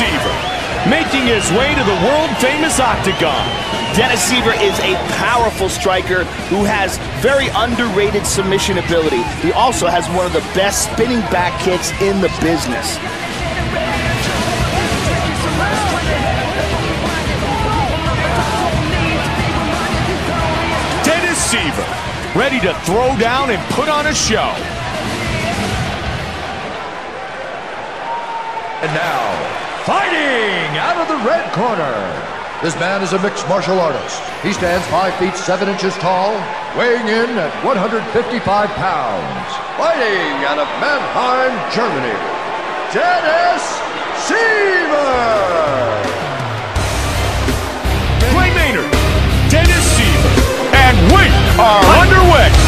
Siver, making his way to the world-famous octagon. Dennis Siver is a powerful striker who has very underrated submission ability. He also has one of the best spinning back kicks in the business. Dennis Siver, ready to throw down and put on a show. And now, fighting out of the red corner. This man is a mixed martial artist. He stands 5 feet 7 inches tall, weighing in at 155 pounds. Fighting out of Mannheim, Germany, Dennis Siver. Clay Maynard, Dennis Siver, and we are underway.